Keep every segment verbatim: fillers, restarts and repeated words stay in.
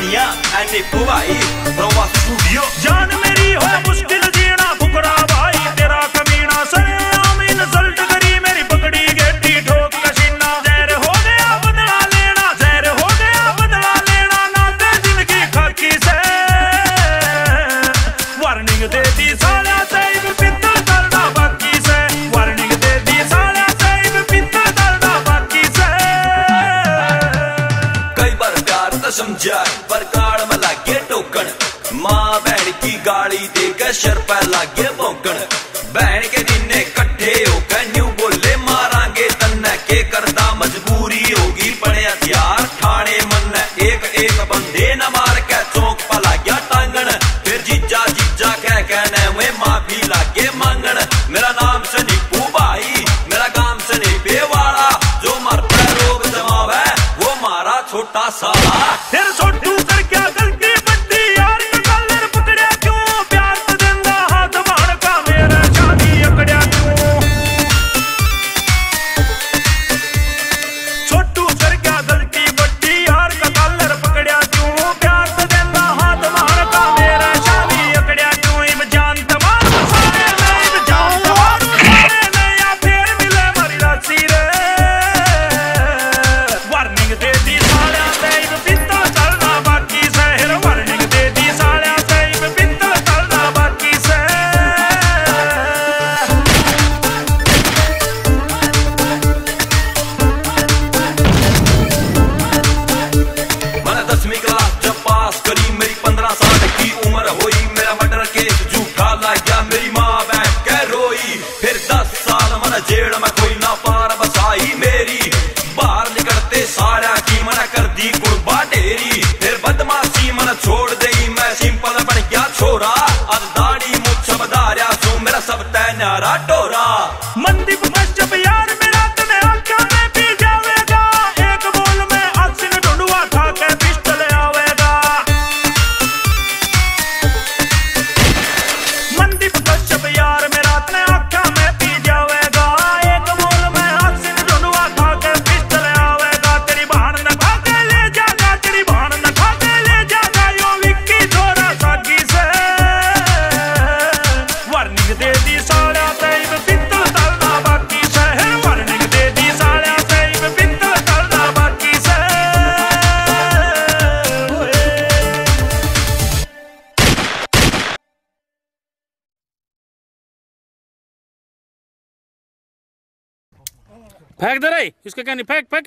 Pilania and पुवाई प्रवा studio. जान मेरी हो मुश्किल जीना फुकरा भाई तेरा कमीना सरेआम इंसल्ट करी मेरी पकड़ी गेटी ठोक कशीना। जहर हो गया बदला लेना, जहर हो गया बदला लेना, ना दे जिंदगी खाकी से वार्निंग दे दी साला साहिब पिता करना बाकी से। वार्निंग दे दी साला साहिब पिता करना बाकी से। कई बार प्यार तो समझा पर काड़ में लागे टोकन, माँ बहन की गाली देकर सर पर लागे भौंकन। बहन के दिने कट्ठे होकर न्यू बोले मारांगे तन्ने के, करदा मजबूरी होगी पड़े हथियार ठाणे मन। एक एक बंदे न मार के चौक पर लाग्या टांगन, फिर जीजा जीजा कह कहने हुए माँ भी लागे मांगन। मेरा नाम सनीपू भाई, मेरा काम सनीपे वाला, जो मरता रोग जमावे वो मारा छोटा साला। फिर छोटू कर क्या गलती डोरा मंदी जब यार मेरा में पी जावेगा। एक बोल में आसिन ढूंढुआ था के पिस्टल आवेगा। मंदी जब यार मेरा तने आंखा में पी जावेगा। एक बोल में आसिन ढूंढुआ था के पिस्टल आवेगा। तेरी बहन न खा के ले जागा, तेरी बहन न खा के ले जागा, यो विक्की थोड़ा सागी से। वार्निंग दे दी साला फेंक दे रही इसके कहने, फेंक फेंक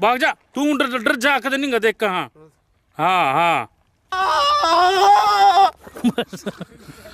भाग जा तू, डर डर जा कद नहीं देख कहाँ। हाँ हाँ